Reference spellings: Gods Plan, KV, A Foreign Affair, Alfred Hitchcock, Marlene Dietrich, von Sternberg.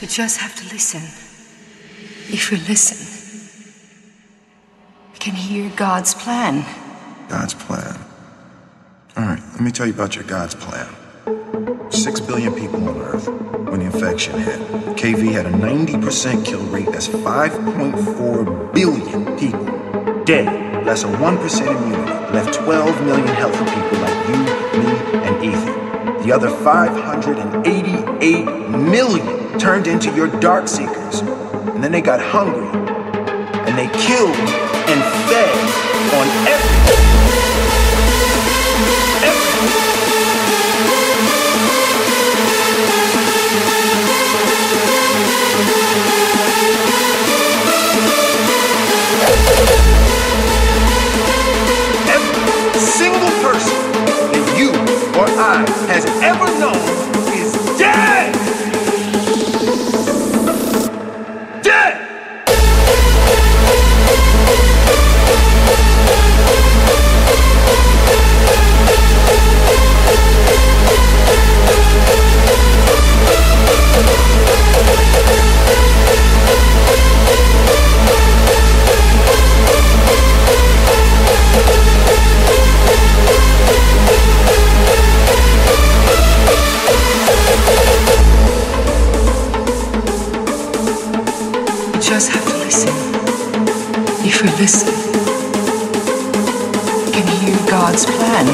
You just have to listen. If we listen, we can hear God's plan. God's plan. All right, let me tell you about your God's plan. 6 billion people on Earth when the infection hit. KV had a 90% kill rate. That's 5.4 billion people dead. Less than 1% immunity. Left 12 million healthy people like you, me, and Ethan. The other 588 million turned into your dark seekers. And then they got hungry. And they killed and fed on everything. Single person that you or I has ever known is dead! Dead! Just have to listen. If we listen, we can hear God's plan.